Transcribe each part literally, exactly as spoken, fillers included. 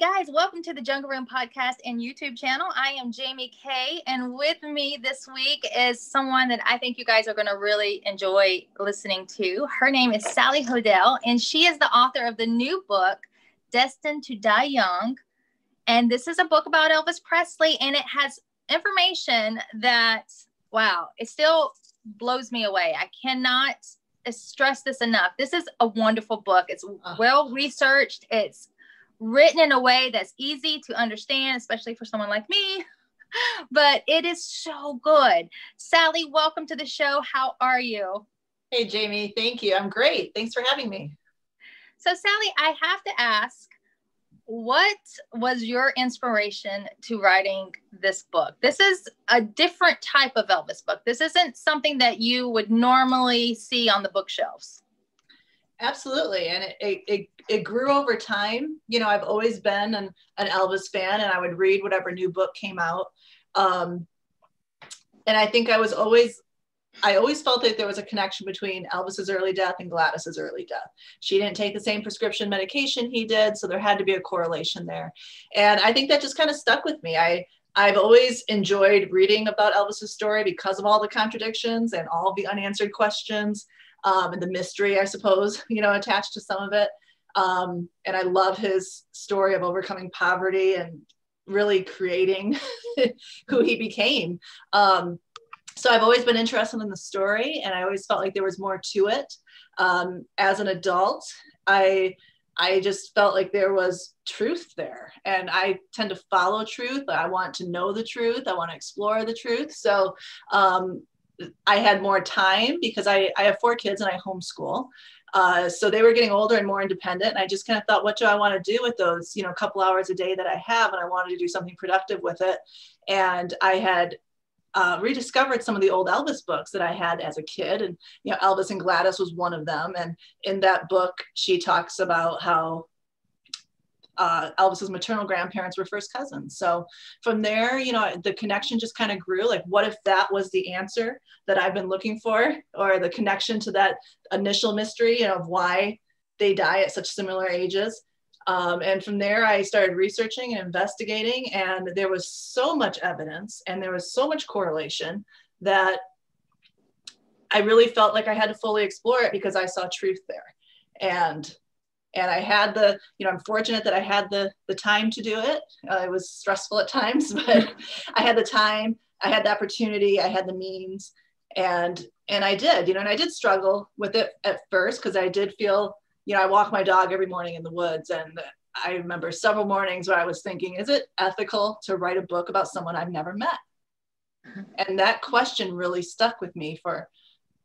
guys, welcome to the Jungle Room Podcast and YouTube channel. I am Jaime Kay, and with me this week is someone that I think you guys are going to really enjoy listening to. Her name is Sally Hodell, and she is the author of the new book, Destined to Die Young. And this is a book about Elvis Presley, and it has information that, wow, it still blows me away. I cannot stress this enough. This is a wonderful book. It's well-researched. It's written in a way that's easy to understand, especially for someone like me, but it is so good. Sally, welcome to the show. How are you? Hey, Jaime. Thank you. I'm great. Thanks for having me. So Sally, I have to ask, what was your inspiration to writing this book? This is a different type of Elvis book. This isn't something that you would normally see on the bookshelves. Absolutely. And it, it, it, it grew over time. You know, I've always been an, an Elvis fan, and I would read whatever new book came out. Um, and I think I was always, I always felt that there was a connection between Elvis's early death and Gladys's early death. She didn't take the same prescription medication he did, so there had to be a correlation there. And I think that just kind of stuck with me. I, I've always enjoyed reading about Elvis's story because of all the contradictions and all the unanswered questions. Um, and the mystery, I suppose, you know, attached to some of it. Um, and I love his story of overcoming poverty and really creating who he became. Um, so I've always been interested in the story, and I always felt like there was more to it. Um, as an adult, I, I just felt like there was truth there, and I tend to follow truth. I want to know the truth. I want to explore the truth. So, um, I had more time because I, I have four kids and I homeschool. Uh, so they were getting older and more independent. And I just kind of thought, what do I want to do with those, you know, couple hours a day that I have? And I wanted to do something productive with it. And I had uh, rediscovered some of the old Elvis books that I had as a kid. And, you know, Elvis and Gladys was one of them. And in that book, she talks about how Uh, Elvis's maternal grandparents were first cousins. So from there, you know, the connection just kind of grew. Like, what if that was the answer that I've been looking for, or the connection to that initial mystery, you know, of why they die at such similar ages? Um, and from there, I started researching and investigating, and there was so much evidence and there was so much correlation that I really felt like I had to fully explore it because I saw truth there. And And I had the, you know, I'm fortunate that I had the the time to do it. Uh, it was stressful at times, but I had the time, I had the opportunity, I had the means, and and I did, you know, and I did struggle with it at first because I did feel, you know, I walk my dog every morning in the woods, and I remember several mornings where I was thinking, is it ethical to write a book about someone I've never met? And that question really stuck with me for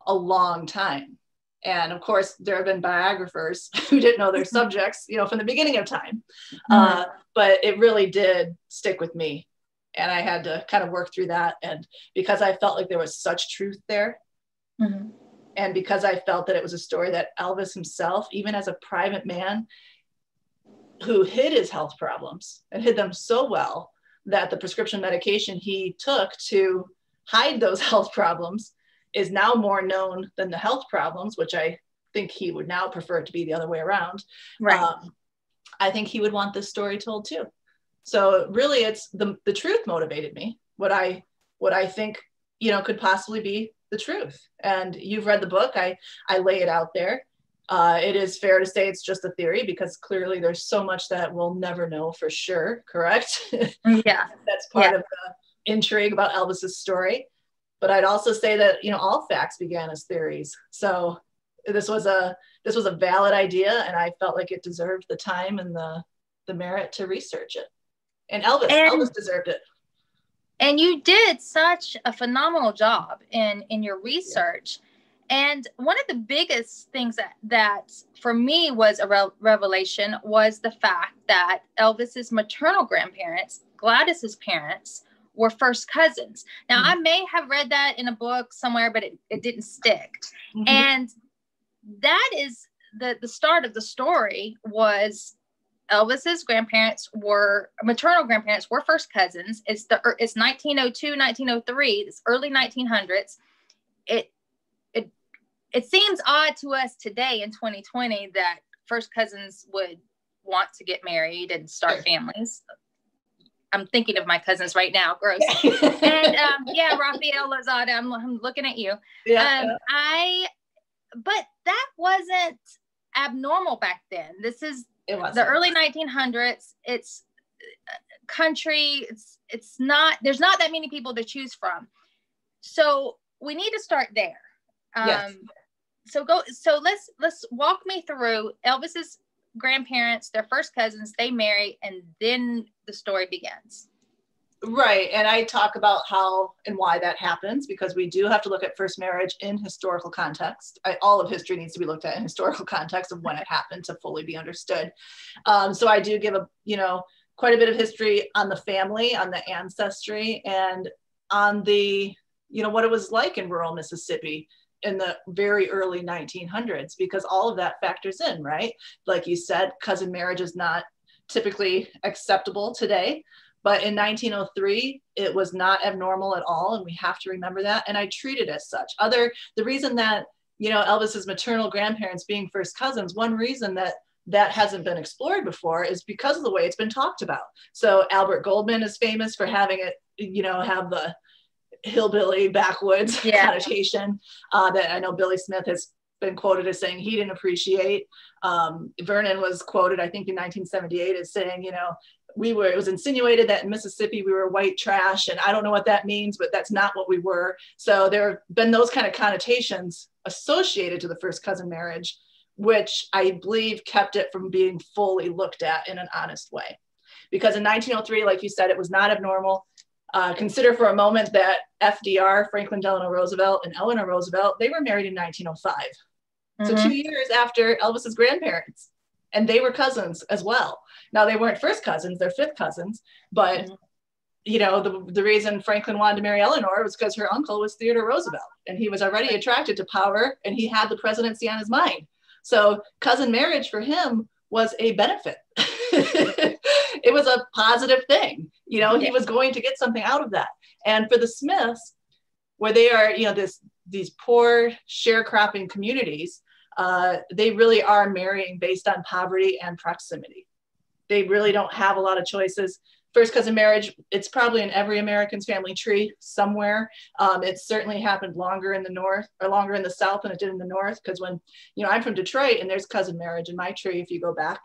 a long time. And of course, there have been biographers who didn't know their subjects, you know, from the beginning of time. Mm-hmm. uh, but it really did stick with me. And I had to kind of work through that. And because I felt like there was such truth there, mm-hmm. and because I felt that it was a story that Elvis himself, even as a private man who hid his health problems and hid them so well that the prescription medication he took to hide those health problems is now more known than the health problems, which I think he would now prefer to be the other way around. Right. Um, I think he would want this story told too. So really, it's the, the truth motivated me. What I what I think, you know, could possibly be the truth. And you've read the book. I I lay it out there. Uh, it is fair to say it's just a theory because clearly there's so much that we'll never know for sure. Correct? Yeah. That's part yeah. of the intrigue about Elvis's story. But I'd also say that, you know, all facts began as theories. So this was a this was a valid idea, and I felt like it deserved the time and the the merit to research it. And Elvis, and, Elvis deserved it. And you did such a phenomenal job in in your research. Yeah. And one of the biggest things that, that for me was a re- revelation was the fact that Elvis's maternal grandparents, Gladys's parents, were first cousins. Now, mm-hmm. I may have read that in a book somewhere, but it, it didn't stick. Mm-hmm. And that is the, the start of the story was Elvis's grandparents were, maternal grandparents were first cousins. It's the it's nineteen oh two, nineteen oh three, it's early nineteen hundreds. It, it, it seems odd to us today in twenty twenty that first cousins would want to get married and start families. I'm thinking of my cousins right now. Gross. And um, yeah, Rafael Lozada, I'm, I'm looking at you. Yeah. Um, I, but that wasn't abnormal back then. This is the early nineteen hundreds. It's country. It's, it's not, there's not that many people to choose from. So we need to start there. Um, yes. So go, so let's, let's walk me through Elvis's grandparents, their first cousins, they marry, and then the story begins. Right. And I talk about how and why that happens, because we do have to look at first marriage in historical context. I, all of history needs to be looked at in historical context of when it happened to fully be understood. Um, so I do give a, you know, quite a bit of history on the family, on the ancestry, and on the, you know, what it was like in rural Mississippi in the very early nineteen hundreds, because all of that factors in, right? Like you said, cousin marriage is not typically acceptable today, but in nineteen oh three, it was not abnormal at all. And we have to remember that. And I treat it as such. Other, the reason that, you know, Elvis's maternal grandparents being first cousins, one reason that that hasn't been explored before is because of the way it's been talked about. So Albert Goldman is famous for having it, you know, have the hillbilly backwoods yeah. connotation uh, that I know Billy Smith has been quoted as saying he didn't appreciate. Um, Vernon was quoted, I think in nineteen seventy-eight, as saying, you know, we were, it was insinuated that in Mississippi we were white trash, and I don't know what that means, but that's not what we were. So there have been those kind of connotations associated to the first cousin marriage, which I believe kept it from being fully looked at in an honest way. Because in nineteen oh three, like you said, it was not abnormal. Uh, consider for a moment that F D R, Franklin Delano Roosevelt, and Eleanor Roosevelt, they were married in nineteen oh five. Mm-hmm. So two years after Elvis's grandparents, and they were cousins as well. Now they weren't first cousins, they're fifth cousins, but mm-hmm. you know, the, the reason Franklin wanted to marry Eleanor was because her uncle was Theodore Roosevelt, and he was already attracted to power, and he had the presidency on his mind. So cousin marriage for him was a benefit. It was a positive thing. You know, he was going to get something out of that. And for the Smiths, where they are, you know, this, these poor sharecropping communities, uh, they really are marrying based on poverty and proximity. They really don't have a lot of choices. First cousin marriage, it's probably in every American's family tree somewhere. Um, it certainly happened longer in the North, or longer in the South than it did in the North. Because when, you know, I'm from Detroit, and there's cousin marriage in my tree if you go back.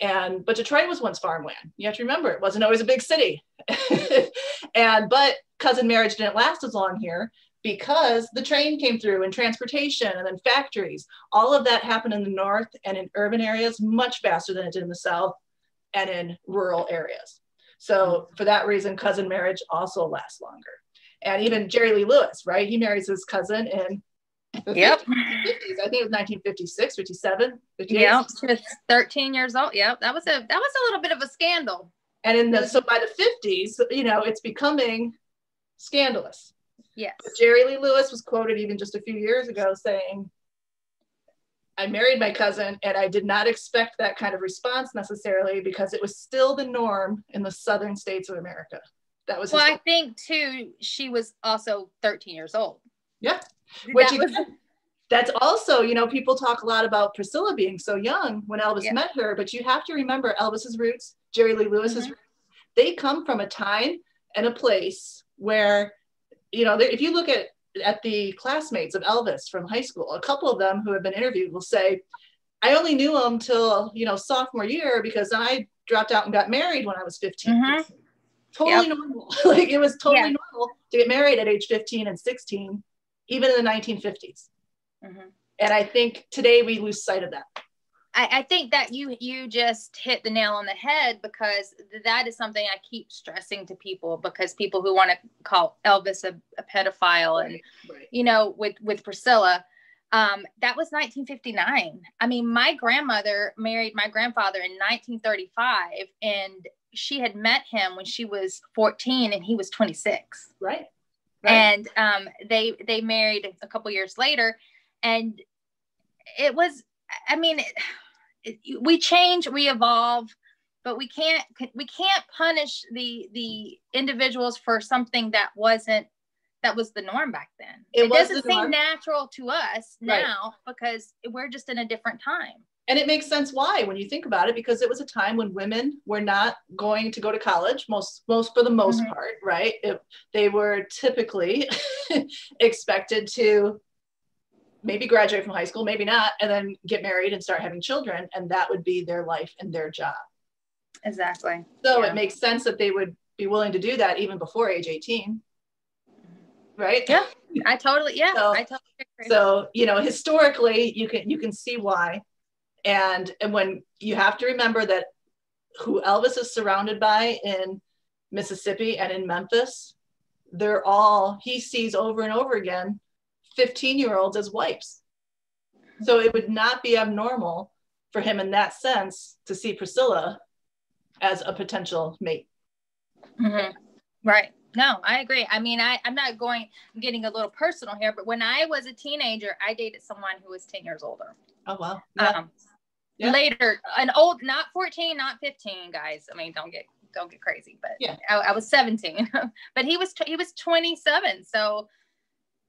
And, but Detroit was once farmland. You have to remember, it wasn't always a big city. and, but cousin marriage didn't last as long here because the train came through and transportation and then factories. All of that happened in the North and in urban areas much faster than it did in the South and in rural areas. So for that reason, cousin marriage also lasts longer. And even Jerry Lee Lewis, right? He marries his cousin in Yep. fifties. I think it was nineteen fifty-six, fifty-seven, fifty-eight. Yeah, she was thirteen years old. Yeah, that was a that was a little bit of a scandal. And in the so by the fifties, you know, it's becoming scandalous. Yes. But Jerry Lee Lewis was quoted even just a few years ago saying, "I married my cousin, and I did not expect that kind of response necessarily because it was still the norm in the southern states of America." That was well. I think too. She was also thirteen years old. Yeah. Which that was, that's also, you know, people talk a lot about Priscilla being so young when Elvis yeah. met her, but you have to remember Elvis's roots, Jerry Lee Lewis's mm-hmm. roots, they come from a time and a place where, you know, if you look at, at the classmates of Elvis from high school, a couple of them who have been interviewed will say, I only knew him till, you know, sophomore year because I dropped out and got married when I was fifteen. Mm-hmm. Totally yep. normal. Like it was totally yeah. normal to get married at age fifteen and sixteen. Even in the nineteen fifties. Mm-hmm. And I think today we lose sight of that. I, I think that you you just hit the nail on the head because that is something I keep stressing to people because people who want to call Elvis a, a pedophile and, right, right. you know, with, with Priscilla, um, that was nineteen fifty-nine. I mean, my grandmother married my grandfather in nineteen thirty-five and she had met him when she was fourteen and he was twenty-six. Right. Right. And um, they they married a couple years later, and it was, I mean, it, it, we change, we evolve, but we can't we can't punish the the individuals for something that wasn't that was the norm back then. It, it doesn't seem natural to us now right. because we're just in a different time. And it makes sense why, when you think about it, because it was a time when women were not going to go to college, most, most for the most mm-hmm. part, right? If they were typically expected to maybe graduate from high school, maybe not, and then get married and start having children. And that would be their life and their job. Exactly. So yeah. It makes sense that they would be willing to do that even before age eighteen. Right? Yeah, I totally, yeah. So, I totally agree. So, you know, historically you can, you can see why. And, and when you have to remember that who Elvis is surrounded by in Mississippi and in Memphis, they're all, he sees over and over again, fifteen year olds as wipes. So it would not be abnormal for him in that sense to see Priscilla as a potential mate. Mm-hmm. Right. No, I agree. I mean, I, I'm not going, I'm getting a little personal here, but when I was a teenager, I dated someone who was ten years older. Oh, wow. Yeah. Um, yeah. Later, an old, not fourteen, not fifteen, guys. I mean, don't get, don't get crazy, but yeah. I, I was seventeen, but he was, he was twenty-seven. So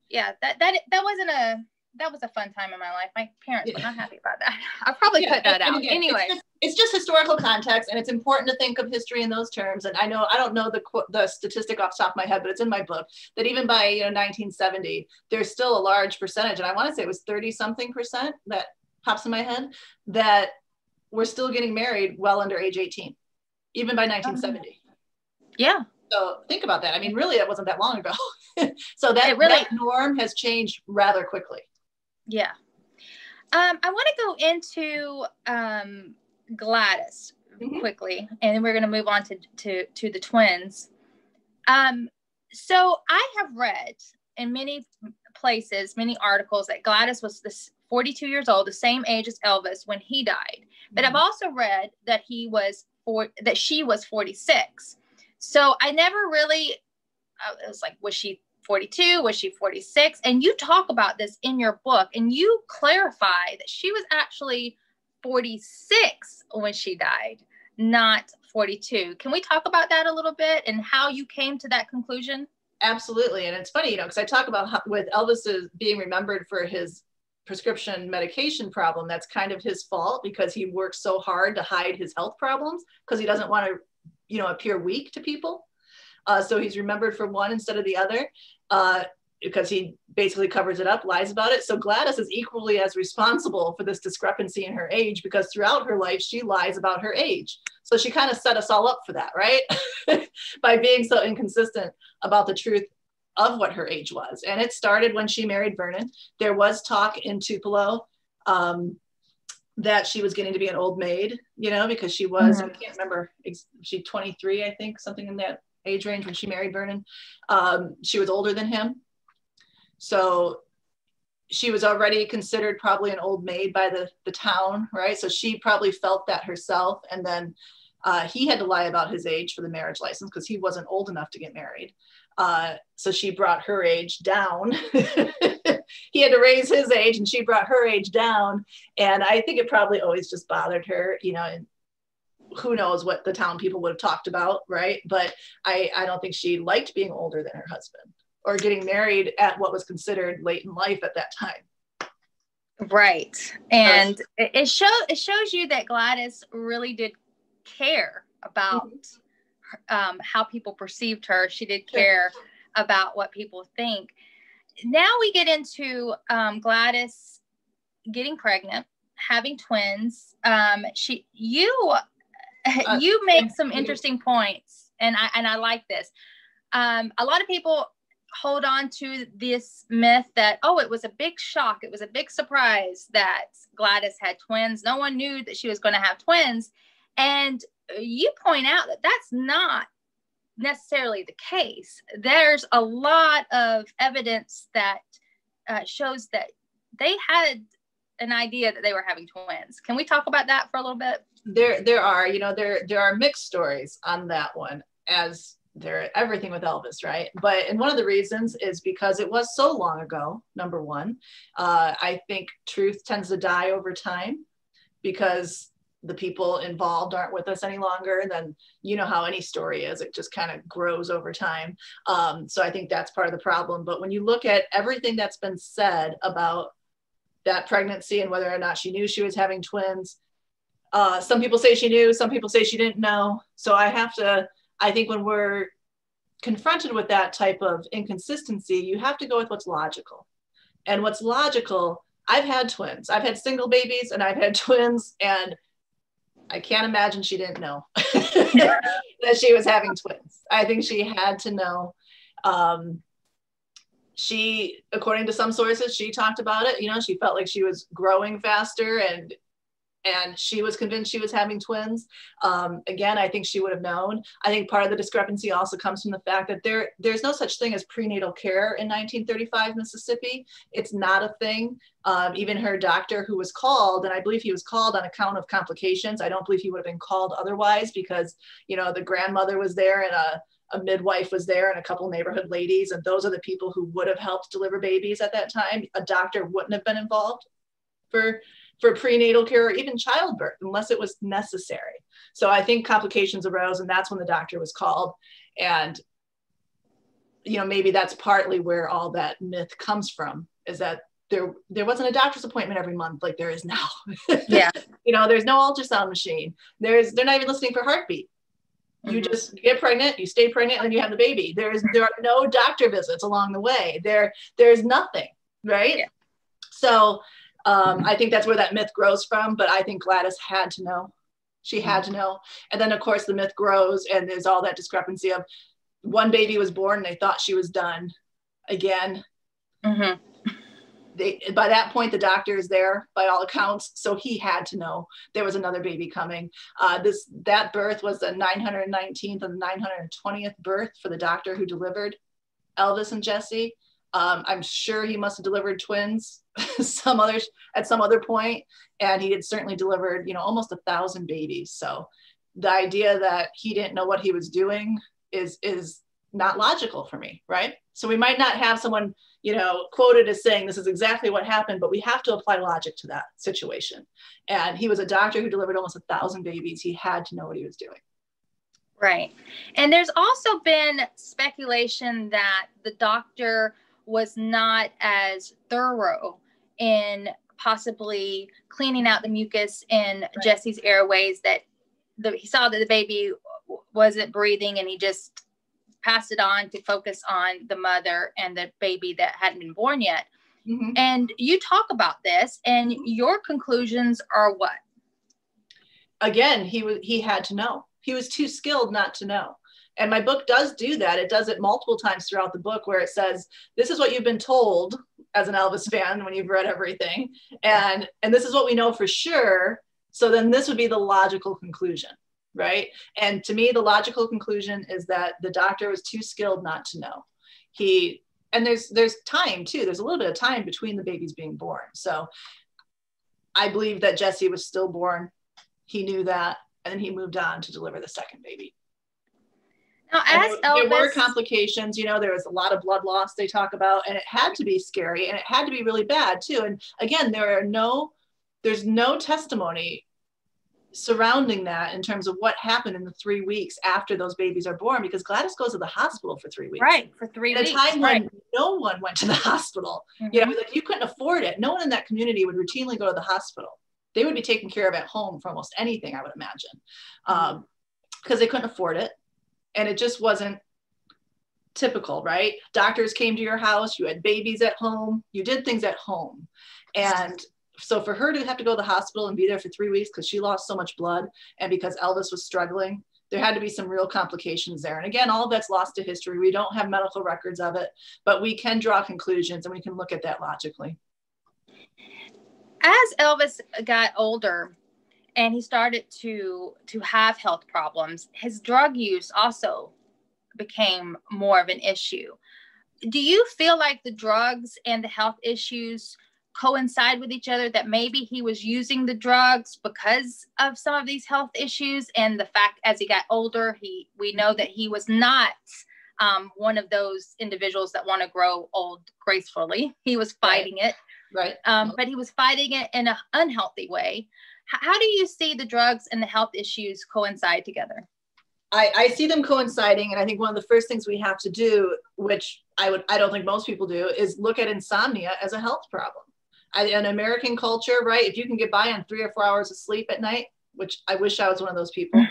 yeah, that, that, that wasn't a, that was a fun time in my life. My parents yeah. were not happy about that. I'll probably yeah, cut that out. Again, anyway, it's just, it's just historical context, and it's important to think of history in those terms. And I know I don't know the the statistic off the top of my head, but it's in my book that even by you know nineteen seventy, there's still a large percentage, and I want to say it was thirty something percent that pops in my head, that were still getting married well under age eighteen, even by nineteen seventy. Um, yeah. So think about that. I mean, really, it wasn't that long ago. So that, really, that norm has changed rather quickly. Yeah. Um, I want to go into um, Gladys mm-hmm. quickly, and then we're going to move on to, to, to the twins. Um, so I have read in many places, many articles, that Gladys was this forty-two years old, the same age as Elvis when he died. But mm-hmm. I've also read that he was for, that she was forty-six. So I never really, I was like, was she forty-two? Was she forty-six? And you talk about this in your book, and you clarify that she was actually forty-six when she died, not forty-two. Can we talk about that a little bit and how you came to that conclusion? Absolutely. And it's funny, you know, because I talk about how, with Elvis being remembered for his prescription medication problem, that's kind of his fault, because he works so hard to hide his health problems because he doesn't want to, you know, appear weak to people. Uh, so he's remembered for one instead of the other, uh, because he basically covers it up, lies about it. So Gladys is equally as responsible for this discrepancy in her age, because throughout her life, she lies about her age. So she kind of set us all up for that, right? By being so inconsistent about the truth of what her age was. And it started when she married Vernon. There was talk in Tupelo um, that she was getting to be an old maid, you know, because she was, mm-hmm. I can't remember, she twenty-three, I think, something in that age range when she married Vernon. Um, she was older than him. So she was already considered probably an old maid by the, the town, right? So she probably felt that herself. And then uh, he had to lie about his age for the marriage license because he wasn't old enough to get married. Uh, so she brought her age down. He had to raise his age and she brought her age down. And I think it probably always just bothered her, you know, and who knows what the town people would have talked about, right? But I, I don't think she liked being older than her husband or getting married at what was considered late in life at that time. Right. And so, it, it, show, it shows you that Gladys really did care about mm-hmm. um, how people perceived her. She did care yeah. about what people think. Now we get into um, Gladys getting pregnant, having twins. Um, she, you... Uh, you make some interesting points, and I and I like this. Um, a lot of people hold on to this myth that, oh, it was a big shock. It was a big surprise that Gladys had twins. No one knew that she was going to have twins. And you point out that that's not necessarily the case. There's a lot of evidence that uh, shows that they had an idea that they were having twins. Can we talk about that for a little bit? There, there are, you know, there, there are mixed stories on that one, as there, everything with Elvis, right? But, and one of the reasons is because it was so long ago, number one. Uh, I think truth tends to die over time because the people involved aren't with us any longer. And then, you know how any story is, it just kind of grows over time. Um, so I think that's part of the problem. But when you look at everything that's been said about that pregnancy and whether or not she knew she was having twins. Uh, some people say she knew, some people say she didn't know. So I have to, I think when we're confronted with that type of inconsistency, you have to go with what's logical. And what's logical, I've had twins, I've had single babies and I've had twins, and I can't imagine she didn't know that she was having twins. I think she had to know. Um, she, according to some sources, she talked about it, you know, she felt like she was growing faster, and And she was convinced she was having twins. Um, again, I think she would have known. I think part of the discrepancy also comes from the fact that there, there's no such thing as prenatal care in nineteen thirty-five Mississippi. It's not a thing. Um, even her doctor, who was called, and I believe he was called on account of complications. I don't believe he would have been called otherwise, because, you know, the grandmother was there and a, a midwife was there and a couple neighborhood ladies. And those are the people who would have helped deliver babies at that time. A doctor wouldn't have been involved for for prenatal care or even childbirth unless it was necessary. So I think complications arose, and that's when the doctor was called. And, you know, maybe that's partly where all that myth comes from, is that there, there wasn't a doctor's appointment every month like there is now. Yeah. You know, there's no ultrasound machine. There's, they're not even listening for heartbeat. You mm-hmm. just get pregnant, you stay pregnant, and you have the baby. There is, there are no doctor visits along the way. There, there's nothing, right? Yeah. So, Um, I think that's where that myth grows from, but I think Gladys had to know. She had to know. And then, of course, the myth grows, and there's all that discrepancy of one baby was born and they thought she was done. Again, mm-hmm. they, by that point, the doctor is there by all accounts, so he had to know there was another baby coming. Uh, this that birth was the nine hundred nineteenth and nine hundred twentieth birth for the doctor who delivered Elvis and Jesse. Um, I'm sure he must have delivered twins some others at some other point, and he had certainly delivered, you know, almost a thousand babies. So the idea that he didn't know what he was doing is is not logical for me, right? So we might not have someone, you know, quoted as saying this is exactly what happened, but we have to apply logic to that situation. And he was a doctor who delivered almost a thousand babies. He had to know what he was doing. Right. And there's also been speculation that the doctor was not as thorough in possibly cleaning out the mucus in right. Jesse's airways, that the, he saw that the baby wasn't breathing, and he just passed it on to focus on the mother and the baby that hadn't been born yet. Mm-hmm. And you talk about this, and your conclusions are what? Again, he was, he had to know. He was too skilled not to know. And my book does do that. It does it multiple times throughout the book, where it says, this is what you've been told as an Elvis fan when you've read everything. And, and this is what we know for sure. So then this would be the logical conclusion, right? And to me, the logical conclusion is that the doctor was too skilled not to know. He, and there's, there's time too. There's a little bit of time between the babies being born. So I believe that Jesse was stillborn. He knew that. And then he moved on to deliver the second baby. Now, as there, Elvis, there were complications, you know, there was a lot of blood loss they talk about, and it had to be scary, and it had to be really bad too. And again, there are no, there's no testimony surrounding that in terms of what happened in the three weeks after those babies are born, because Gladys goes to the hospital for three weeks. Right, for three at weeks. At a time right. when no one went to the hospital. Mm-hmm. You know, like, you couldn't afford it. No one in that community would routinely go to the hospital. They would be taken care of at home for almost anything, I would imagine, because mm-hmm. um, they couldn't afford it. And it just wasn't typical, right? Doctors came to your house, you had babies at home, you did things at home. And so for her to have to go to the hospital and be there for three weeks because she lost so much blood, and because Elvis was struggling, there had to be some real complications there. And again, all of that's lost to history. We don't have medical records of it, but we can draw conclusions, and we can look at that logically. As Elvis got older, and he started to to have health problems, his drug use also became more of an issue. Do you feel like the drugs and the health issues coincide with each other, that maybe he was using the drugs because of some of these health issues, and the fact as he got older, he we know that he was not um, one of those individuals that want to grow old gracefully. He was fighting it. Right. Um, but he was fighting it in an unhealthy way. How do you see the drugs and the health issues coincide together? I, I see them coinciding. And I think one of the first things we have to do, which I would I don't think most people do, is look at insomnia as a health problem. an American culture, right? If you can get by on three or four hours of sleep at night, which I wish I was one of those people,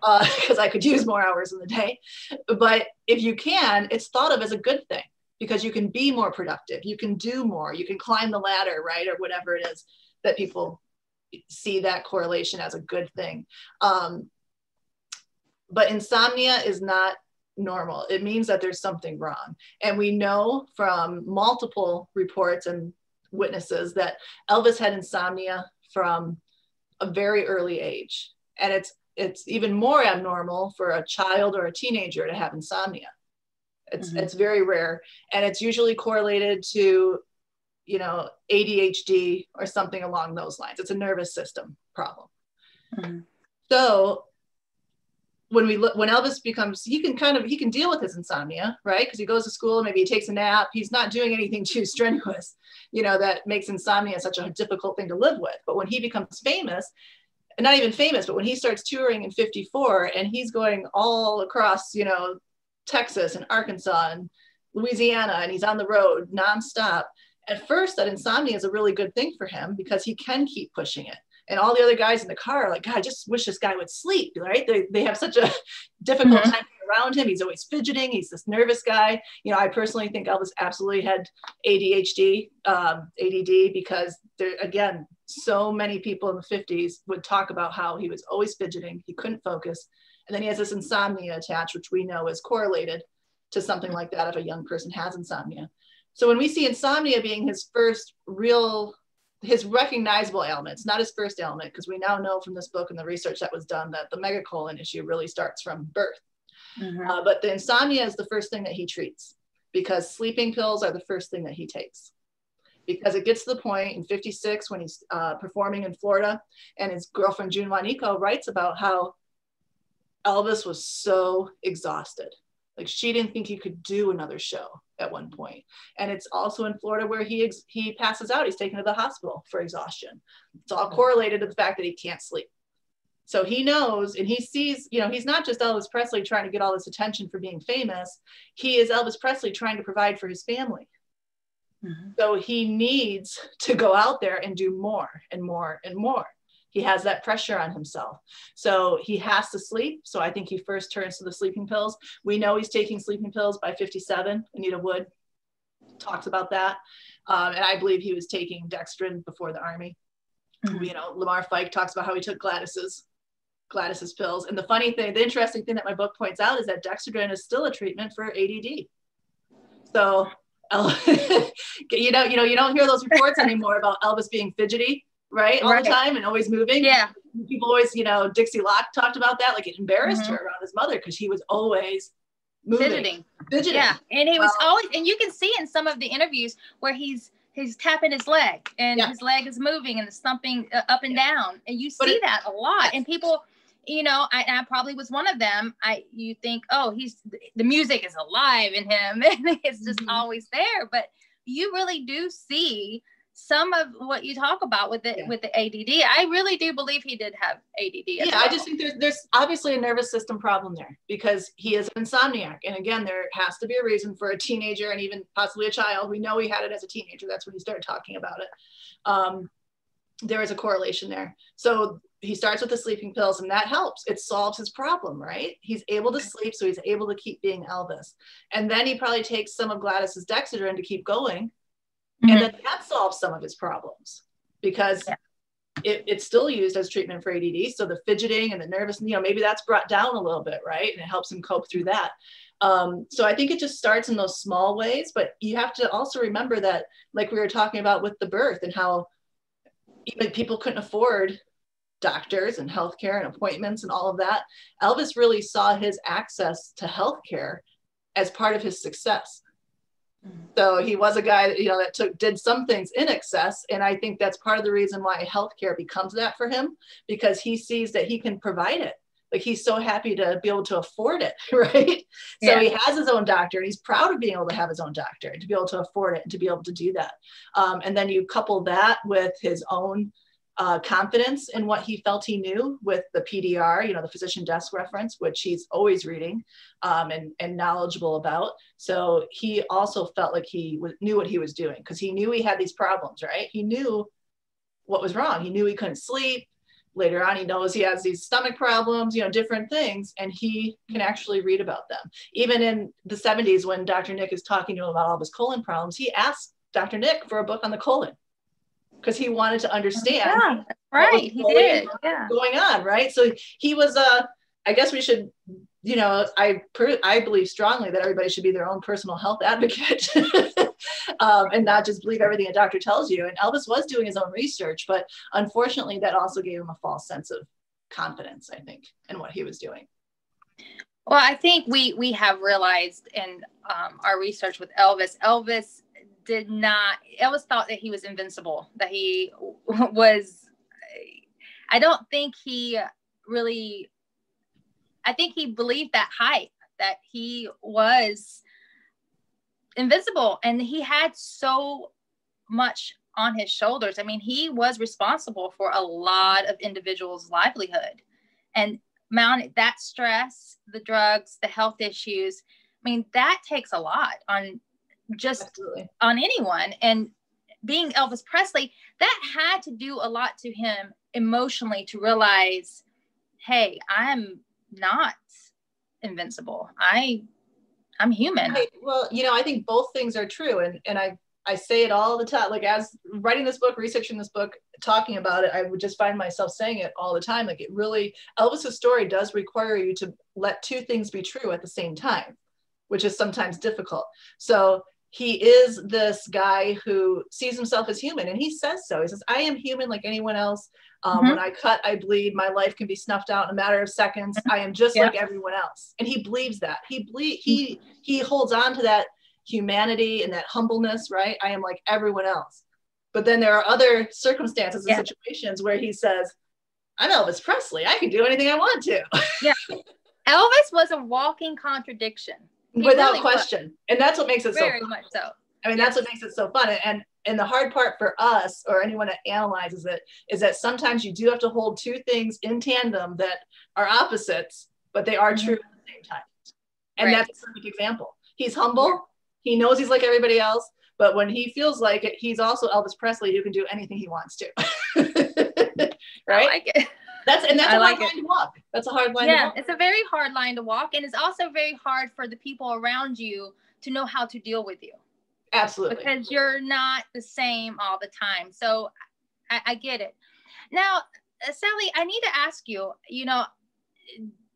because uh, I could use more hours in the day. But if you can, it's thought of as a good thing because you can be more productive, you can do more, you can climb the ladder, right? Or whatever it is that people see that correlation as a good thing. Um, but insomnia is not normal. It means that there's something wrong. And we know from multiple reports and witnesses that Elvis had insomnia from a very early age. And it's it's even more abnormal for a child or a teenager to have insomnia. It's, mm-hmm. it's very rare. And it's usually correlated to, you know, A D H D or something along those lines. It's a nervous system problem. Mm-hmm. So when we look, when Elvis becomes, he can kind of, he can deal with his insomnia, right? Because he goes to school, maybe he takes a nap. He's not doing anything too strenuous, you know, that makes insomnia such a difficult thing to live with. But when he becomes famous, and not even famous, but when he starts touring in fifty-four and he's going all across, you know, Texas and Arkansas and Louisiana, and he's on the road nonstop. At first, that insomnia is a really good thing for him because he can keep pushing it. And all the other guys in the car are like, God, I just wish this guy would sleep, right? They, they have such a difficult mm-hmm. time around him. He's always fidgeting. He's this nervous guy. You know, I personally think Elvis absolutely had A D H D, um, A D D, because there, again, so many people in the fifties would talk about how he was always fidgeting. He couldn't focus. And then he has this insomnia attached, which we know is correlated to something like that if a young person has insomnia. So when we see insomnia being his first real his recognizable ailments, not his first ailment, because we now know from this book and the research that was done that the megacolon issue really starts from birth. Mm-hmm. Uh, but the insomnia is the first thing that he treats because sleeping pills are the first thing that he takes. Because it gets to the point in fifty-six when he's uh, performing in Florida and his girlfriend June Juanico writes about how Elvis was so exhausted. Like she didn't think he could do another show at one point. And it's also in Florida where he ex he passes out. He's taken to the hospital for exhaustion. It's all correlated to the fact that he can't sleep. So he knows and he sees, you know, he's not just Elvis Presley trying to get all this attention for being famous. He is Elvis Presley trying to provide for his family. Mm-hmm. So he needs to go out there and do more and more and more. He has that pressure on himself. So he has to sleep. So I think he first turns to the sleeping pills. We know he's taking sleeping pills by fifty-seven. Anita Wood talks about that. Um, and I believe he was taking Dextrin before the Army. Mm-hmm. You know, Lamar Fike talks about how he took Gladys's, Gladys's pills. And the funny thing, the interesting thing that my book points out is that Dextrin is still a treatment for A D D. So, you know, you know, you don't hear those reports anymore about Elvis being fidgety. Right, all right. the time and always moving. Yeah, people always, you know, Dixie Locke talked about that. Like it embarrassed mm-hmm. her around his mother because he was always moving, fidgeting, fidgeting. Yeah, and he was um, always, and you can see in some of the interviews where he's he's tapping his leg and yeah. his leg is moving and it's thumping uh, up and yeah. down, and you see it, that a lot. Yes. And people, you know, I, I probably was one of them. I you think, oh, he's the music is alive in him, and it's just mm-hmm. always there. But you really do see some of what you talk about with the yeah. with the A D D. I really do believe he did have A D D. Yeah, well. I just think there's there's obviously a nervous system problem there because he is an insomniac. And again, there has to be a reason for a teenager and even possibly a child. We know he had it as a teenager. That's when he started talking about it. Um, there is a correlation there. So he starts with the sleeping pills and that helps. It solves his problem, right? He's able to sleep, so he's able to keep being Elvis. And then he probably takes some of Gladys's Dexedrine to keep going. Mm-hmm. And then that solves some of his problems because yeah. it, it's still used as treatment for A D D. So the fidgeting and the nervous, you know, maybe that's brought down a little bit, right? And it helps him cope through that. Um, so I think it just starts in those small ways, but you have to also remember that, like we were talking about with the birth and how even people couldn't afford doctors and healthcare and appointments and all of that. Elvis really saw his access to healthcare as part of his success. So he was a guy that, you know, that took, did some things in excess. And I think that's part of the reason why healthcare becomes that for him, because he sees that he can provide it. Like he's so happy to be able to afford it, right? Yeah. So he has his own doctor and he's proud of being able to have his own doctor and to be able to afford it and to be able to do that. Um, and then you couple that with his own uh, confidence in what he felt he knew with the P D R, you know, the physician desk reference, which he's always reading um, and, and knowledgeable about. So he also felt like he w- knew what he was doing because he knew he had these problems, right? He knew what was wrong. He knew he couldn't sleep. Later on, he knows he has these stomach problems, you know, different things, and he can actually read about them. Even in the seventies, when Doctor Nick is talking to him about all of his colon problems, he asked Doctor Nick for a book on the colon because he wanted to understand. Yeah, right. He did. Yeah. Going on, right? So he was a, uh, I guess we should, you know, I per- I believe strongly that everybody should be their own personal health advocate um, and not just believe everything a doctor tells you. And Elvis was doing his own research, but unfortunately that also gave him a false sense of confidence, I think, in what he was doing. Well, I think we, we have realized in um, our research with Elvis, Elvis did not, Elvis thought that he was invincible, that he was, I don't think he really... I think he believed that hype, that he was invincible, and he had so much on his shoulders. I mean, he was responsible for a lot of individuals' livelihood, and mounted that stress, the drugs, the health issues. I mean, that takes a lot on just Absolutely. on anyone. And being Elvis Presley, that had to do a lot to him emotionally to realize, hey, I'm not invincible. I, I'm human. Right. Well, you know, I think both things are true. And and I, I say it all the time, like as writing this book, researching this book, talking about it, I would just find myself saying it all the time. Like it really, Elvis's story does require you to let two things be true at the same time, which is sometimes difficult. So he is this guy who sees himself as human, and he says so. He says, I am human like anyone else. Um, mm-hmm. When I cut, I bleed. My life can be snuffed out in a matter of seconds. Mm-hmm. I am just yeah. like everyone else. And he believes that. He ble- He he holds on to that humanity and that humbleness, right? I am like everyone else. But then there are other circumstances and yeah. situations where he says, I'm Elvis Presley. I can do anything I want to. Yeah. Elvis was a walking contradiction. He Without really question. Was. And that's what makes it Very so fun. Much so. I mean, yes. that's what makes it so fun. And And the hard part for us or anyone that analyzes it is that sometimes you do have to hold two things in tandem that are opposites, but they are mm-hmm. true at the same time. And right. that's a perfect example. He's humble. Yeah. He knows he's like everybody else, but when he feels like it, he's also Elvis Presley who can do anything he wants to. Right? I like it. That's, and that's I a like hard it. line to walk. That's a hard line yeah, to walk. Yeah, it's a very hard line to walk. And it's also very hard for the people around you to know how to deal with you. Absolutely. Because you're not the same all the time. So I, I get it. Now, Sally, I need to ask you, you know,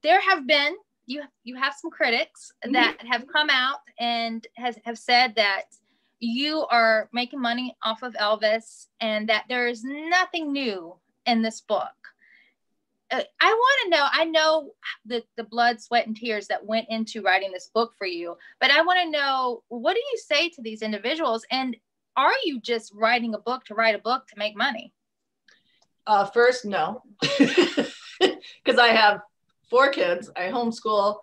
there have been, you you have some critics mm-hmm. that have come out and has, have said that you are making money off of Elvis and that there is nothing new in this book. I want to know, I know the, the blood, sweat, and tears that went into writing this book for you, but I want to know, what do you say to these individuals? And are you just writing a book to write a book to make money? Uh, first, no, because I have four kids, I homeschool.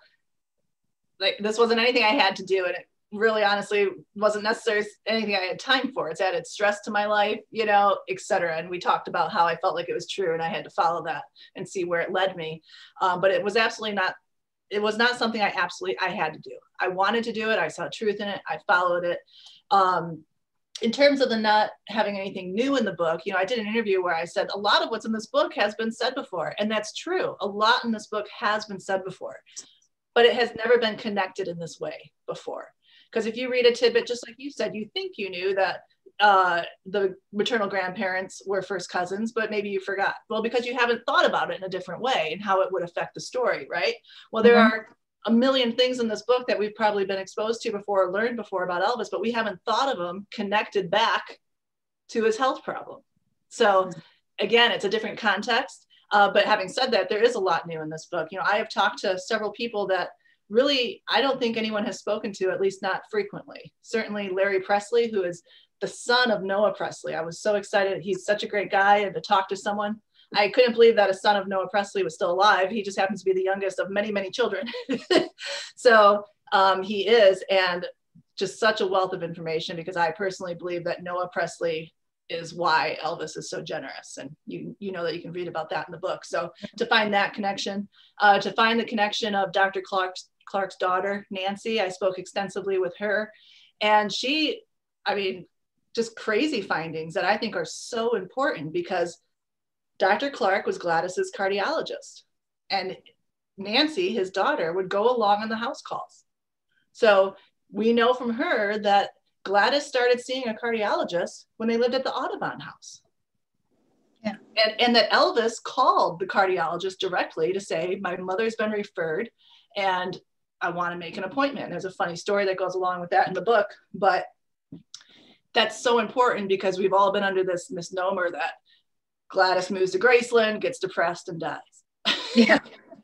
Like this wasn't anything I had to do, and it really honestly wasn't necessarily anything I had time for. It's added stress to my life, you know, et cetera. And we talked about how I felt like it was true and I had to follow that and see where it led me. Um, but it was absolutely not, it was not something I absolutely, I had to do. I wanted to do it. I saw truth in it. I followed it. Um, in terms of the not having anything new in the book, you know, I did an interview where I said, a lot of what's in this book has been said before. And that's true. A lot in this book has been said before, but it has never been connected in this way before. Because if you read a tidbit, just like you said, you think you knew that uh, the maternal grandparents were first cousins, but maybe you forgot. Well, because you haven't thought about it in a different way and how it would affect the story, right? Well, there mm-hmm. are a million things in this book that we've probably been exposed to before or learned before about Elvis, but we haven't thought of them connected back to his health problem. So mm-hmm. again, it's a different context. Uh, but having said that, there is a lot new in this book. You know, I have talked to several people that really, I don't think anyone has spoken to, at least not frequently. Certainly Larry Presley, who is the son of Noah Presley. I was so excited. He's such a great guy, and to talk to someone. I couldn't believe that a son of Noah Presley was still alive. He just happens to be the youngest of many, many children. So um, he is, and just such a wealth of information, because I personally believe that Noah Presley is why Elvis is so generous. And you, you know that you can read about that in the book. So to find that connection, uh, to find the connection of Doctor Clark's, Clark's daughter, Nancy, I spoke extensively with her. And she, I mean, just crazy findings that I think are so important, because Doctor Clark was Gladys's cardiologist, and Nancy, his daughter, would go along on the house calls. So we know from her that Gladys started seeing a cardiologist when they lived at the Audubon house. Yeah. And, and that Elvis called the cardiologist directly to say, my mother's been referred and I want to make an appointment. And there's a funny story that goes along with that in the book, but that's so important, because we've all been under this misnomer that Gladys moves to Graceland, gets depressed, and dies. Yeah.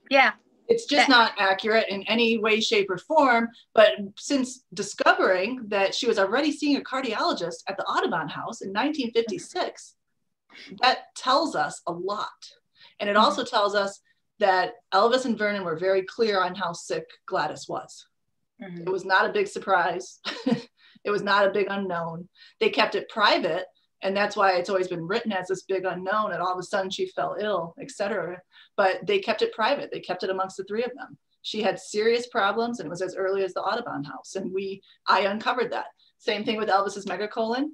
Yeah. It's just not accurate in any way, shape, or form. But since discovering that she was already seeing a cardiologist at the Audubon house in nineteen fifty-six, that tells us a lot. And it also tells us that Elvis and Vernon were very clear on how sick Gladys was. Mm-hmm. It was not a big surprise. It was not a big unknown. They kept it private. And that's why it's always been written as this big unknown, and all of a sudden she fell ill, et cetera. But they kept it private. They kept it amongst the three of them. She had serious problems, and it was as early as the Audubon house. And we, I uncovered that. Same thing with Elvis's megacolon.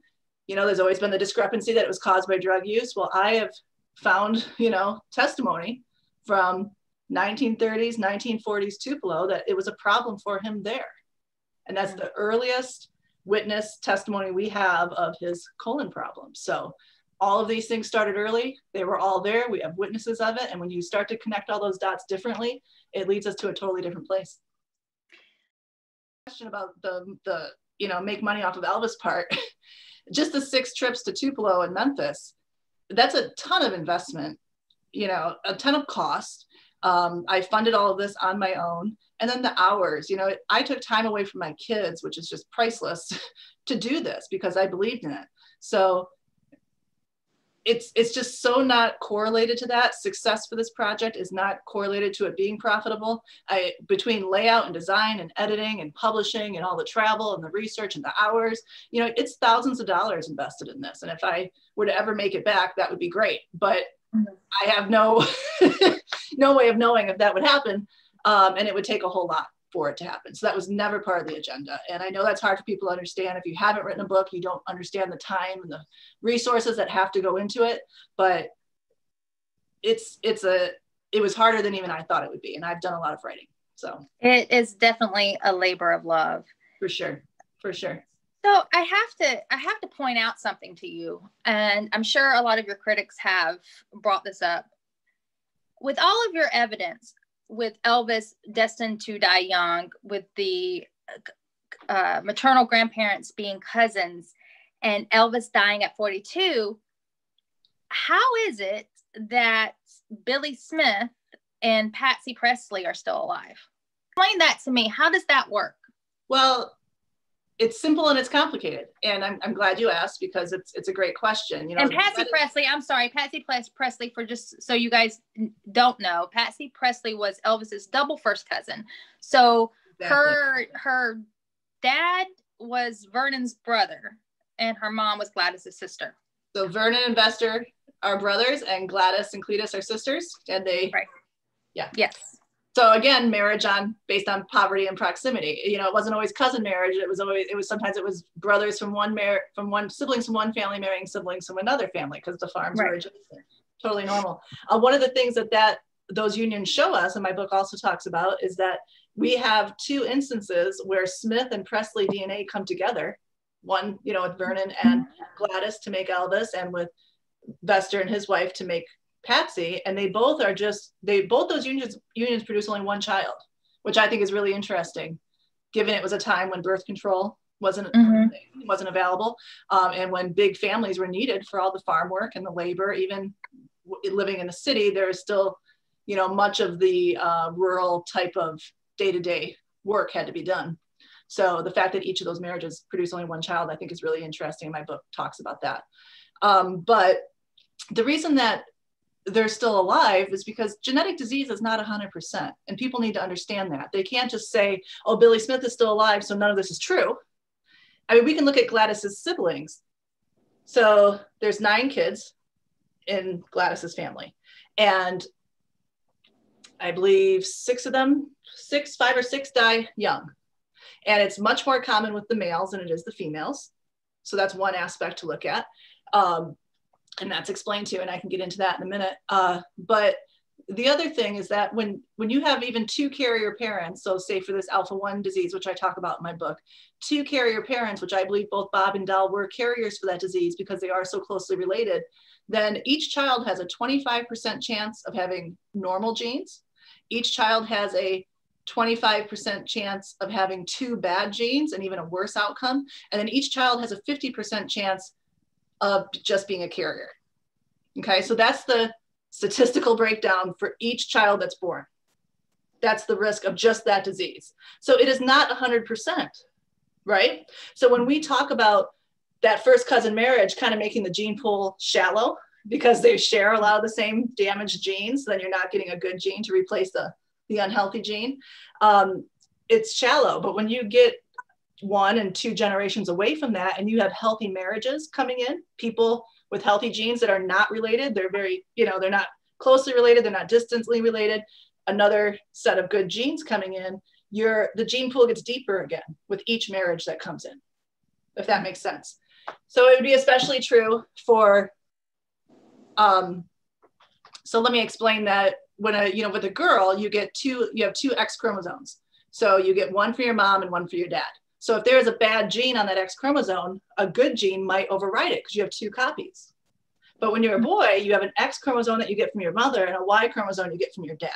You know, there's always been the discrepancy that it was caused by drug use. Well, I have found, you know, testimony from nineteen thirties, nineteen forties Tupelo that it was a problem for him there. And that's the earliest witness testimony we have of his colon problem. So all of these things started early. They were all there. We have witnesses of it. And when you start to connect all those dots differently, it leads us to a totally different place. Question about the, the you know, make money off of Elvis part, just the six trips to Tupelo and Memphis, that's a ton of investment, you know, a ton of cost. Um, I funded all of this on my own. And then the hours, you know, I took time away from my kids, which is just priceless, to do this because I believed in it. So it's, it's just so not correlated to that. Success for this project is not correlated to it being profitable. I, between layout and design and editing and publishing and all the travel and the research and the hours, you know, it's thousands of dollars invested in this. And if I were to ever make it back, that would be great. But I have no, no way of knowing if that would happen. Um, and it would take a whole lot for it to happen. So that was never part of the agenda. And I know that's hard for people to understand. If you haven't written a book, you don't understand the time and the resources that have to go into it. But it's, it's a, it was harder than even I thought it would be. And I've done a lot of writing. So it is definitely a labor of love. For sure. For sure. So I have to, I have to point out something to you. And I'm sure a lot of your critics have brought this up. With all of your evidence, with Elvis Destined to Die Young, with the uh, maternal grandparents being cousins and Elvis dying at forty-two, how is it that Billy Smith and Patsy Presley are still alive? Explain that to me. How does that work? Well, it's simple and it's complicated. And I'm, I'm glad you asked, because it's, it's a great question. You know, and Patsy Presley, I'm sorry, Patsy Presley, for just so you guys don't know, Patsy Presley was Elvis's double first cousin. So exactly. her, her dad was Vernon's brother and her mom was Gladys's sister. So Vernon and Vester are brothers and Gladys and Cletus are sisters. And they, right. yeah. Yes. So again, marriage on based on poverty and proximity. You know, it wasn't always cousin marriage. It was always, it was sometimes it was brothers from one mar from one siblings from one family marrying siblings from another family, because the farms right. were just totally normal. Uh, one of the things that that those unions show us, and my book also talks about, is that we have two instances where Smith and Presley D N A come together. One, you know, with Vernon and Gladys to make Elvis, and with Vester and his wife to make Patsy, and they both are just, they both those unions unions produce only one child, which I think is really interesting, given it was a time when birth control wasn't mm-hmm. wasn't available, um, and when big families were needed for all the farm work and the labor. Even w living in the city, there is still, you know, much of the uh, rural type of day-to-day work had to be done. So the fact that each of those marriages produce only one child, I think, is really interesting. My book talks about that. Um, but the reason that they're still alive is because genetic disease is not one hundred percent, and people need to understand that. They can't just say, oh, Billy Smith is still alive, so none of this is true. I mean, we can look at Gladys's siblings. So there's nine kids in Gladys's family. And I believe six of them, six, five or six die young. And it's much more common with the males than it is the females. So that's one aspect to look at. Um, and that's explained to you, and I can get into that in a minute. Uh, but the other thing is that when, when you have even two carrier parents, so say for this alpha one disease, which I talk about in my book, two carrier parents, which I believe both Bob and Del were carriers for that disease because they are so closely related, then each child has a twenty-five percent chance of having normal genes. Each child has a twenty-five percent chance of having two bad genes and even a worse outcome. And then each child has a fifty percent chance of just being a carrier. Okay, so that's the statistical breakdown for each child that's born. That's the risk of just that disease. So it is not one hundred percent, right? So when we talk about that first cousin marriage kind of making the gene pool shallow because they share a lot of the same damaged genes, then you're not getting a good gene to replace the, the unhealthy gene. Um, it's shallow, but when you get one and two generations away from that and you have healthy marriages coming in, people with healthy genes that are not related, they're very, you know, they're not closely related, they're not distantly related, another set of good genes coming in, your the gene pool gets deeper again with each marriage that comes in, if that makes sense. So it would be especially true for, um, so let me explain that when a, you know, with a girl, you get two, you have two X chromosomes. So you get one for your mom and one for your dad. So if there is a bad gene on that X chromosome, a good gene might override it because you have two copies. But when you're a boy, you have an X chromosome that you get from your mother and a Y chromosome you get from your dad.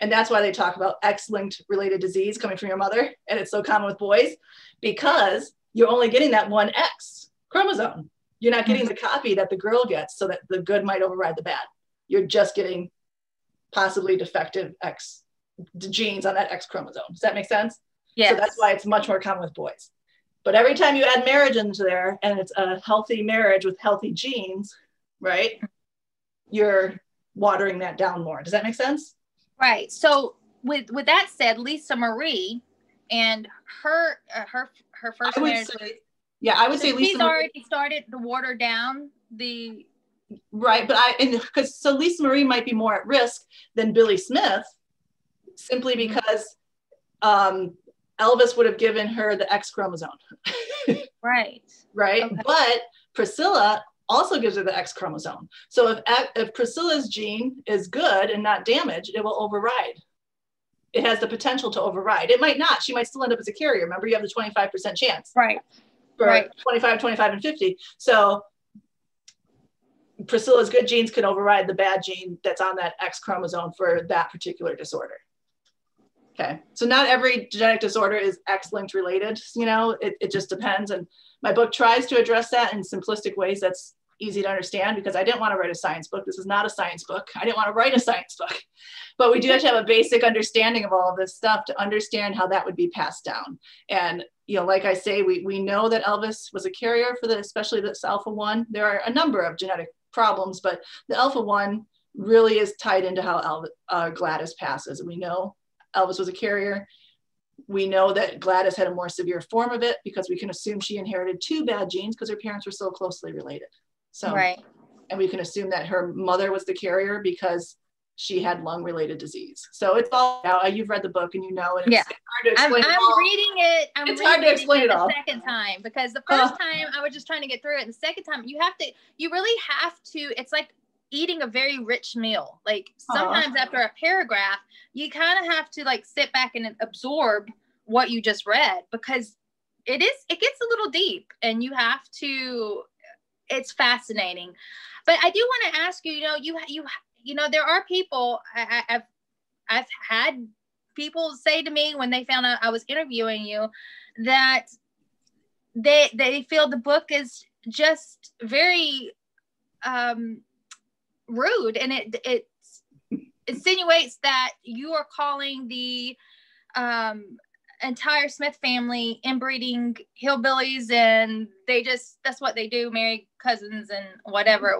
And that's why they talk about X-linked related disease coming from your mother. And it's so common with boys because you're only getting that one X chromosome. You're not getting the copy that the girl gets so that the good might override the bad. You're just getting possibly defective X genes on that X chromosome. Does that make sense? Yes. So that's why it's much more common with boys. But every time you add marriage into there and it's a healthy marriage with healthy genes, right? You're watering that down more. Does that make sense? Right. So with with that said, Lisa Marie and her uh, her her first marriage. Say, was, yeah, I would so say Lisa. She's already Marie, started to water down the. Right, but I and because so Lisa Marie might be more at risk than Billy Smith, simply because. Um, Elvis would have given her the X chromosome. Right. Right. Okay. But Priscilla also gives her the X chromosome. So if, if Priscilla's gene is good and not damaged, it will override. It has the potential to override. It might not. She might still end up as a carrier. Remember, you have the twenty-five percent chance. Right. For right. twenty-five, twenty-five, and fifty. So Priscilla's good genes could override the bad gene that's on that X chromosome for that particular disorder. Okay, so not every genetic disorder is X-linked related, you know, it, it just depends. And my book tries to address that in simplistic ways that's easy to understand because I didn't want to write a science book. This is not a science book. I didn't want to write a science book, but we do have to have a basic understanding of all of this stuff to understand how that would be passed down. And, you know, like I say, we, we know that Elvis was a carrier for the, especially this alpha one. There are a number of genetic problems, but the alpha one really is tied into how Elvis, uh, Gladys passes. We know Elvis was a carrier. We know that Gladys had a more severe form of it because we can assume she inherited two bad genes because her parents were so closely related. So, right. And we can assume that her mother was the carrier because she had lung-related disease. So it's all out. You've read the book and you know it. It's yeah. hard to explain I'm, I'm it all. reading it. I'm it's reading hard to explain it, it all. The second time because the first uh, time I was just trying to get through it. And the second time you have to, you really have to, it's like eating a very rich meal. Like sometimes uh, after a paragraph, you kind of have to like sit back and absorb what you just read because it is, it gets a little deep and you have to, it's fascinating. But I do want to ask you, you know, you, you, you know, there are people I, I've, I've had people say to me when they found out I was interviewing you that they, they feel the book is just very, um, rude, and it it insinuates that you are calling the um entire Smith family inbreeding hillbillies, and they just that's what they do, marry cousins and whatever.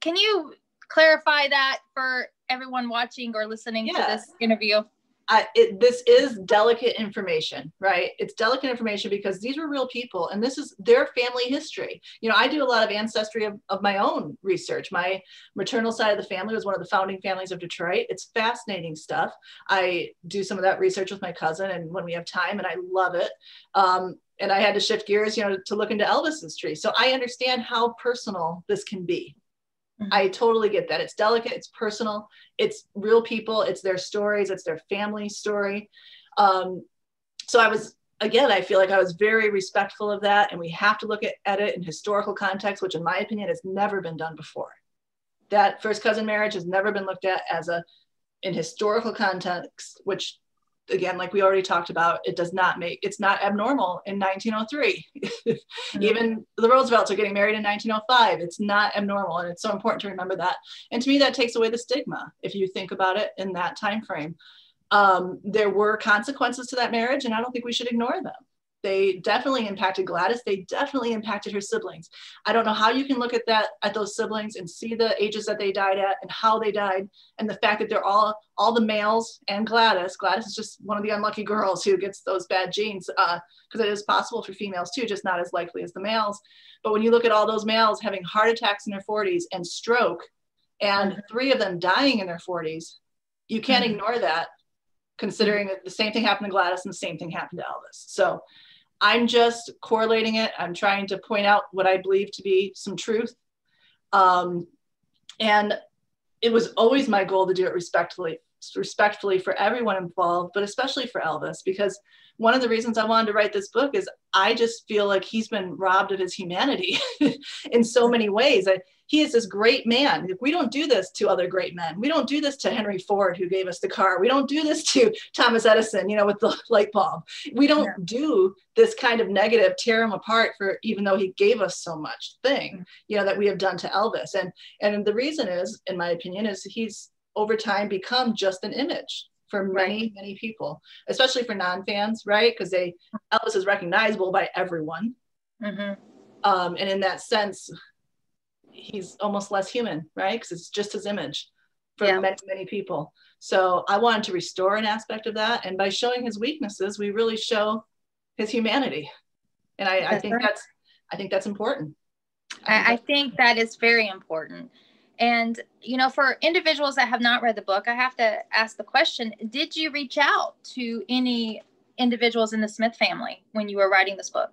Can you clarify that for everyone watching or listening yeah. to this interview? I, it, this is delicate information, right? It's delicate information because these were real people and this is their family history. You know, I do a lot of ancestry of, of my own research. My maternal side of the family was one of the founding families of Detroit. It's fascinating stuff. I do some of that research with my cousin and when we have time, and I love it. Um, and I had to shift gears, you know, to look into Elvis's tree. So I understand how personal this can be. I totally get that. It's delicate, it's personal, it's real people, it's their stories, it's their family story. Um, so I was, again, I feel like I was very respectful of that, and we have to look at, at it in historical context, which in my opinion has never been done before. That first cousin marriage has never been looked at as a, in historical context, which again, like we already talked about, it does not make, it's not abnormal in nineteen oh three. Mm-hmm. Even the Roosevelts are getting married in nineteen oh five. It's not abnormal. And it's so important to remember that. And to me, that takes away the stigma. If you think about it in that time frame, um, there were consequences to that marriage, and I don't think we should ignore them. They definitely impacted Gladys. They definitely impacted her siblings. I don't know how you can look at that, at those siblings and see the ages that they died at and how they died. And the fact that they're all, all the males and Gladys, Gladys is just one of the unlucky girls who gets those bad genes, because uh, it is possible for females too, just not as likely as the males. But when you look at all those males having heart attacks in their forties and stroke, and mm-hmm. three of them dying in their forties, you can't mm-hmm. ignore that, considering that the same thing happened to Gladys and the same thing happened to Elvis. So I'm just correlating it. I'm trying to point out what I believe to be some truth. Um, and it was always my goal to do it respectfully, respectfully for everyone involved, but especially for Elvis, because one of the reasons I wanted to write this book is I just feel like he's been robbed of his humanity in so many ways. I, he is this great man. We don't do this to other great men. We don't do this to Henry Ford, who gave us the car. We don't do this to Thomas Edison, you know, with the light bulb. We don't yeah. do this kind of negative, tear him apart for, even though he gave us so much thing, mm-hmm. you know, that we have done to Elvis. And, and the reason is, in my opinion, is he's over time become just an image for many, right. many people, especially for non-fans, right? Because they, Elvis is recognizable by everyone. Mm-hmm. Um, and in that sense, he's almost less human, right? Because it's just his image for yeah. many, many people. So I wanted to restore an aspect of that. And by showing his weaknesses, we really show his humanity. And I, that's I think right. that's, I think that's important. I, I think that is very important. And, you know, for individuals that have not read the book, I have to ask the question, did you reach out to any individuals in the Smith family when you were writing this book?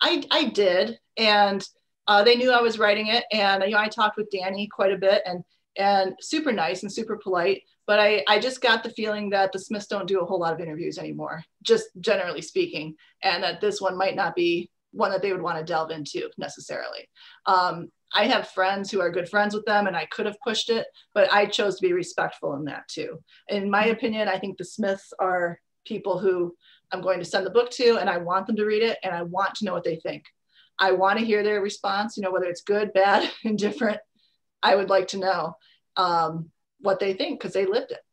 I, I did. And Uh, they knew I was writing it, and you know, I talked with Danny quite a bit, and and super nice and super polite. But I, I just got the feeling that the Smiths don't do a whole lot of interviews anymore, just generally speaking, and that this one might not be one that they would want to delve into necessarily. Um, I have friends who are good friends with them, and I could have pushed it, but I chose to be respectful in that too. In my opinion, I think the Smiths are people who I'm going to send the book to, and I want them to read it, and I want to know what they think. I want to hear their response, you know, whether it's good, bad, indifferent. I would like to know um, what they think, because they lived it.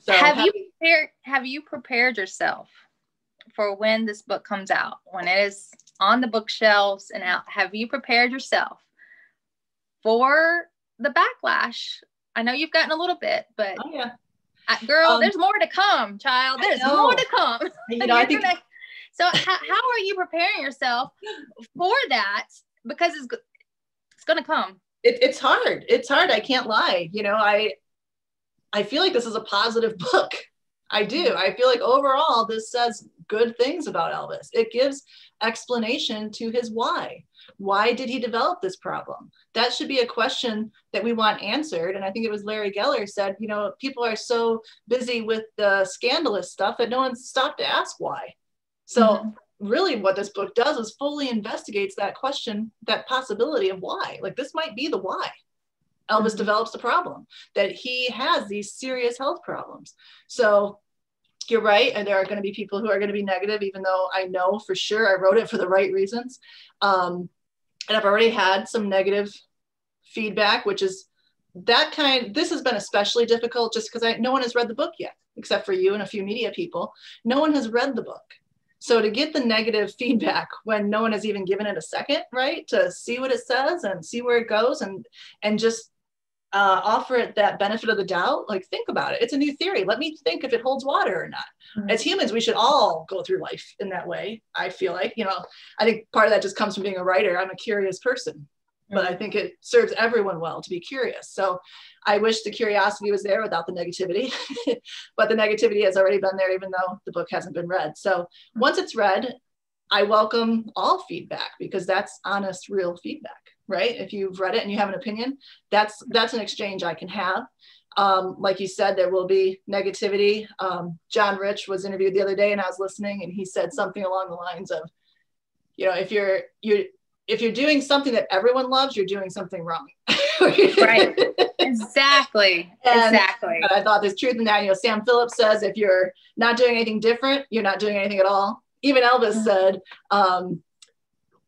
So have, have, you prepared, have you prepared yourself for when this book comes out, when it is on the bookshelves and out? Have you prepared yourself for the backlash? I know you've gotten a little bit, but oh, yeah. I, girl, um, there's more to come, child. There's more to come. You know, I think... Gonna, So how, how are you preparing yourself for that? Because it's, it's going to come. It, it's hard. It's hard. I can't lie. You know, I, I feel like this is a positive book. I do. I feel like overall, this says good things about Elvis. It gives explanation to his why. Why did he develop this problem? That should be a question that we want answered. And I think it was Larry Geller said, you know, people are so busy with the scandalous stuff that no one stopped to ask why. So mm-hmm. really what this book does is fully investigates that question, that possibility of why. Like, this might be the why Elvis mm-hmm. develops the problem, that he has these serious health problems. So you're right. And there are going to be people who are going to be negative, even though I know for sure I wrote it for the right reasons. Um, and I've already had some negative feedback, which is that kind, this has been especially difficult just because I, no one has read the book yet, except for you and a few media people. No one has read the book. So to get the negative feedback when no one has even given it a second, right, to see what it says and see where it goes, and and just uh, offer it that benefit of the doubt. Like, think about it. It's a new theory. Let me think if it holds water or not. Mm-hmm. As humans, we should all go through life in that way. I feel like, you know, I think part of that just comes from being a writer. I'm a curious person, mm-hmm. but I think it serves everyone well to be curious. So I wish the curiosity was there without the negativity, but the negativity has already been there, even though the book hasn't been read. So mm-hmm. once it's read, I welcome all feedback, because that's honest, real feedback, right? If you've read it and you have an opinion, that's that's an exchange I can have. Um, like you said, there will be negativity. Um, John Rich was interviewed the other day, and I was listening, and he said something along the lines of, you know, if you're you're if you're doing something that everyone loves, you're doing something wrong. Right. Exactly. And exactly. I thought there's truth in that. You know, Sam Phillips says if you're not doing anything different, you're not doing anything at all. Even Elvis said um,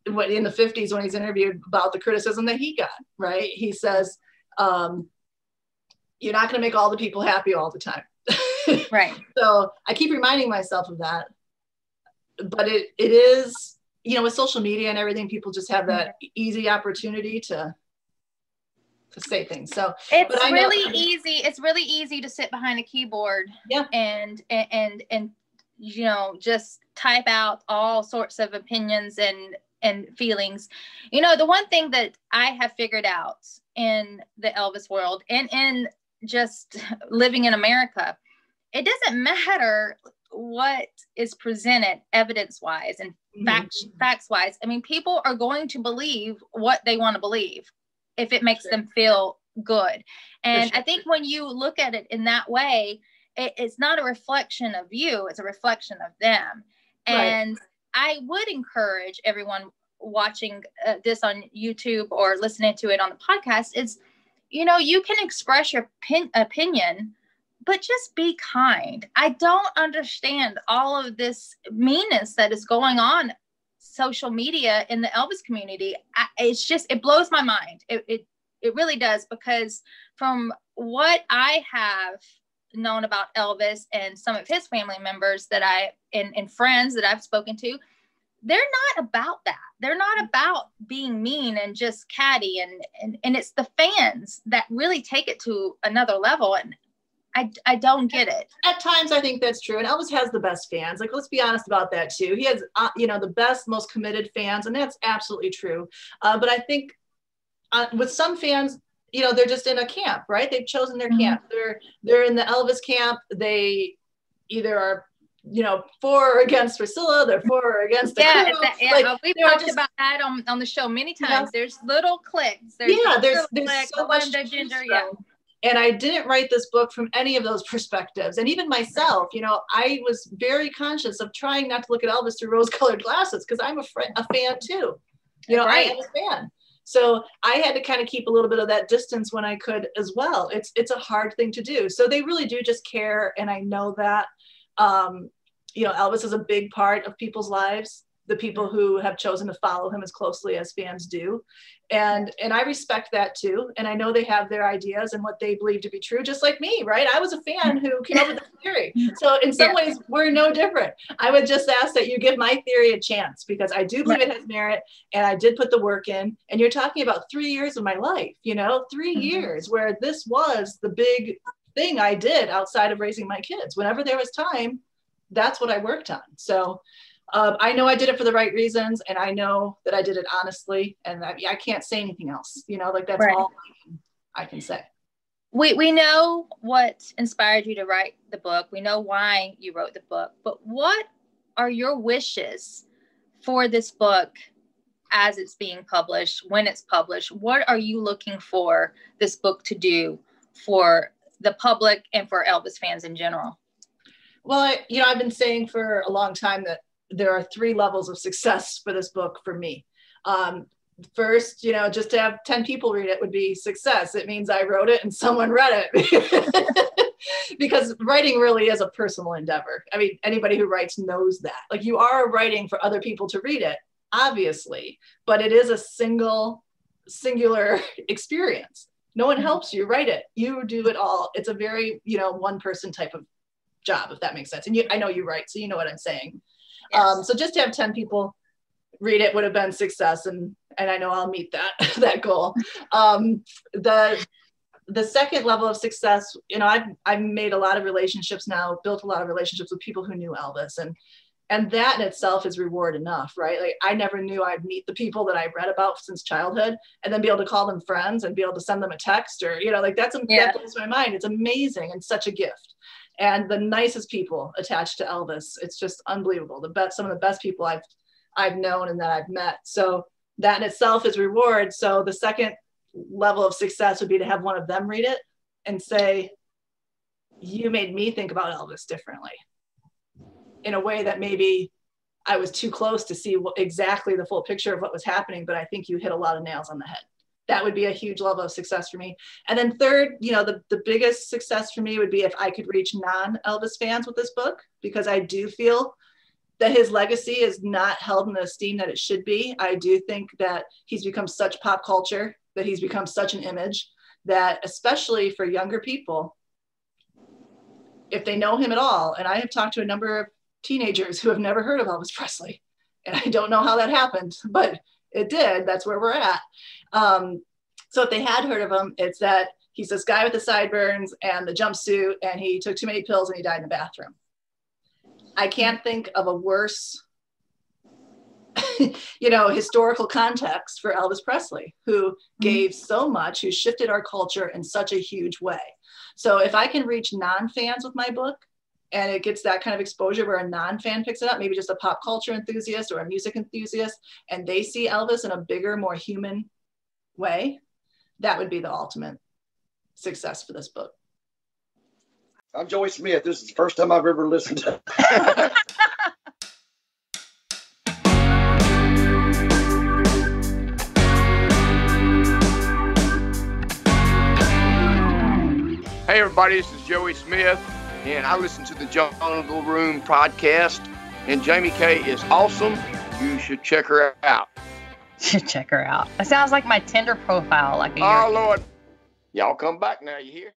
in the fifties when he's interviewed about the criticism that he got, right? He says, um, you're not gonna make all the people happy all the time. Right. So I keep reminding myself of that, but it it is, you know, with social media and everything, people just have that easy opportunity to to say things. So it's but I really know, easy. It's really easy to sit behind a keyboard yeah. and, and, and, and you know, just type out all sorts of opinions and, and feelings. You know, the one thing that I have figured out in the Elvis world and in just living in America, it doesn't matter what is presented evidence-wise and mm-hmm. facts, facts-wise. I mean, people are going to believe what they want to believe if it makes sure. them feel good. And sure. I think when you look at it in that way, it's not a reflection of you, it's a reflection of them. And right. I would encourage everyone watching uh, this on YouTube or listening to it on the podcast is, you know, you can express your pin- opinion, but just be kind. I don't understand all of this meanness that is going on social media in the Elvis community. I, it's just, it blows my mind. It, it, it really does, because from what I have known about Elvis and some of his family members that I and, and friends that I've spoken to, they're not about that. They're not about being mean and just catty, and and, and it's the fans that really take it to another level, and I, I don't get it. At times I think that's true, and Elvis has the best fans. Like, let's be honest about that too. He has uh, you know, the best, most committed fans, and that's absolutely true. Uh, but I think uh, with some fans, you know, they're just in a camp, right? They've chosen their mm-hmm. camp. They're, they're in the Elvis camp. They either are, you know, for or against Priscilla, they're for or against the yeah, crew. That, yeah, like, well, we've talked just, about that on, on the show many times. You know, there's little cliques. There's yeah, there's, there's cliques, so much gender, yeah. And I didn't write this book from any of those perspectives. And even myself, you know, I was very conscious of trying not to look at Elvis through rose-colored glasses, because I'm a, fr- a fan too. You know, right. I am a fan. So I had to kind of keep a little bit of that distance when I could as well. It's it's a hard thing to do. So they really do just care. And I know that, um, you know, Elvis is a big part of people's lives, the people who have chosen to follow him as closely as fans do. And, and I respect that too. And I know they have their ideas and what they believe to be true, just like me, right? I was a fan who came up with the theory. So in some yeah. ways we're no different. I would just ask that you give my theory a chance, because I do believe right. it has merit, and I did put the work in. And you're talking about three years of my life, you know, three mm-hmm. years where this was the big thing I did outside of raising my kids. Whenever there was time, that's what I worked on. So Um, I know I did it for the right reasons, and I know that I did it honestly, and I, I can't say anything else, you know, like that's right. all I can, I can say. We we know what inspired you to write the book. We know why you wrote the book, but what are your wishes for this book as it's being published, when it's published? What are you looking for this book to do for the public and for Elvis fans in general? Well, I, you know, I've been saying for a long time that there are three levels of success for this book for me. Um, first, you know, just to have ten people read it would be success. It means I wrote it and someone read it. Because writing really is a personal endeavor. I mean, anybody who writes knows that. Like, you are writing for other people to read it, obviously, but it is a single, singular experience. No one helps you write it. You do it all. It's a very, you know, one person type of job, if that makes sense. And you, I know you write, so you know what I'm saying. Yes. Um, so just to have ten people read it would have been success. And, and I know I'll meet that, that goal. Um, the the second level of success, you know, I've, I've made a lot of relationships now, built a lot of relationships with people who knew Elvis, and, and that in itself is reward enough, right? Like, I never knew I'd meet the people that I read about since childhood and then be able to call them friends and be able to send them a text, or, you know, like that's, yeah. that blows my mind. It's amazing and such a gift. And the nicest people attached to Elvis, it's just unbelievable. The best, some of the best people I've, I've known and that I've met. So that in itself is reward. So the second level of success would be to have one of them read it and say, you made me think about Elvis differently, in a way that maybe I was too close to see what, exactly the full picture of what was happening, but I think you hit a lot of nails on the head. That would be a huge level of success for me. And then third, you know, the, the biggest success for me would be if I could reach non-Elvis fans with this book, because I do feel that his legacy is not held in the esteem that it should be. I do think that he's become such pop culture, that he's become such an image, that especially for younger people, if they know him at all, and I have talked to a number of teenagers who have never heard of Elvis Presley, and I don't know how that happened, but it did. That's where we're at. Um, so if they had heard of him, it's that he's this guy with the sideburns and the jumpsuit, and he took too many pills and he died in the bathroom. I can't think of a worse, you know, historical context for Elvis Presley, who gave so much, who shifted our culture in such a huge way. So if I can reach non-fans with my book, and it gets that kind of exposure where a non-fan picks it up, maybe just a pop culture enthusiast or a music enthusiast, and they see Elvis in a bigger, more human way, that would be the ultimate success for this book. I'm Joey Smith. This is the first time I've ever listened to it. Hey, everybody, this is Joey Smith. And I listen to the Jungle Room Podcast, and Jaime Kay is awesome. You should check her out. You should check her out. That sounds like my Tinder profile. Like, a oh, year. Lord. Y'all come back now, you hear?